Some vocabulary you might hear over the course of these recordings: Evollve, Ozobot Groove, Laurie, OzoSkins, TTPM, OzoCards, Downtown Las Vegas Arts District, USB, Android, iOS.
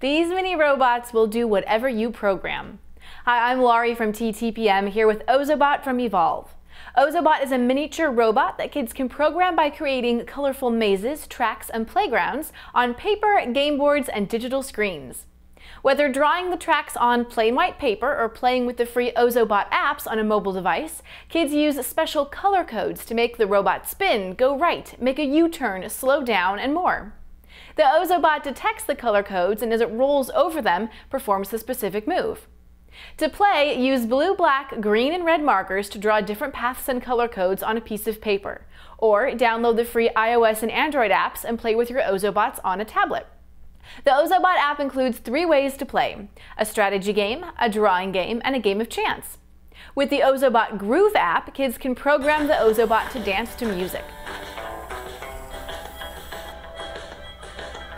These mini robots will do whatever you program. Hi, I'm Laurie from TTPM here with Ozobot from Evolve. Ozobot is a miniature robot that kids can program by creating colorful mazes, tracks, and playgrounds on paper, game boards, and digital screens. Whether drawing the tracks on plain white paper or playing with the free Ozobot apps on a mobile device, kids use special color codes to make the robot spin, go right, make a U-turn, slow down, and more. The Ozobot detects the color codes and, as it rolls over them, performs the specific move. To play, use blue, black, green, and red markers to draw different paths and color codes on a piece of paper, or download the free iOS and Android apps and play with your Ozobots on a tablet. The Ozobot app includes 3 ways to play: a strategy game, a drawing game, and a game of chance. With the Ozobot Groove app, kids can program the Ozobot to dance to music.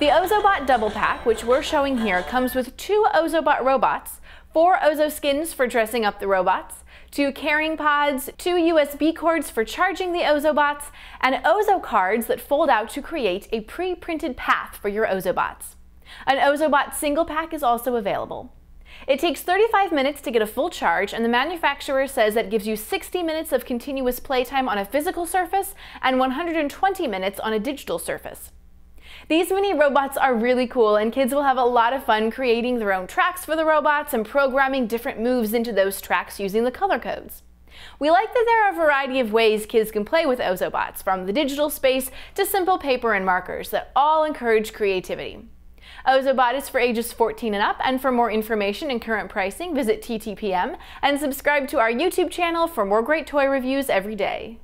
The Ozobot Double Pack, which we're showing here, comes with 2 Ozobot robots, 4 OzoSkins for dressing up the robots, 2 carrying pods, 2 USB cords for charging the Ozobots, and OzoCards that fold out to create a pre-printed path for your Ozobots. An Ozobot Single Pack is also available. It takes 35 minutes to get a full charge, and the manufacturer says that gives you 60 minutes of continuous playtime on a physical surface and 120 minutes on a digital surface. These mini robots are really cool, and kids will have a lot of fun creating their own tracks for the robots and programming different moves into those tracks using the color codes. We like that there are a variety of ways kids can play with Ozobots, from the digital space to simple paper and markers, that all encourage creativity. Ozobot is for ages 14 and up, and for more information and current pricing, visit TTPM and subscribe to our YouTube channel for more great toy reviews every day.